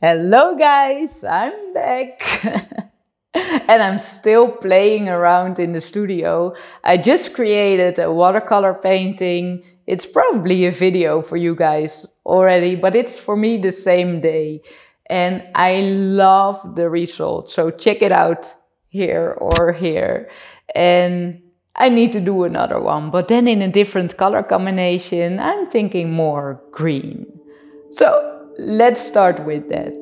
Hello guys, I'm back and I'm still playing around in the studio. I just created a watercolor painting. It's probably a video for you guys already, but it's for me the same day. And I love the result, so check it out here or here. And I need to do another one, but then in a different color combination. I'm thinking more green. So let's start with that.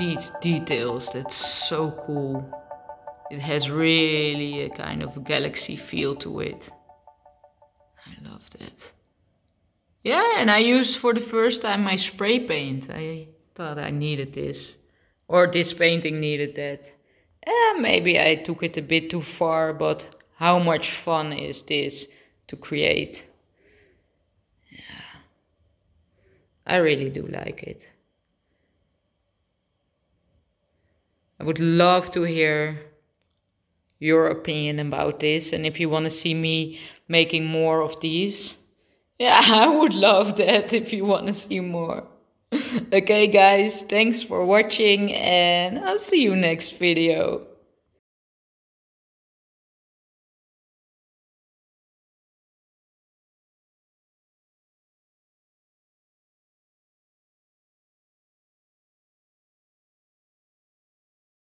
these details. That's so cool. It has really a kind of galaxy feel to it. I love that. Yeah, and I used for the first time my spray paint. I thought I needed this. Or this painting needed that. Maybe I took it a bit too far, but how much fun is this to create? Yeah. I really do like it. I would love to hear your opinion about this. And if you want to see me making more of these... yeah, I would love that if you want to see more. Okay guys, thanks for watching and I'll see you next video.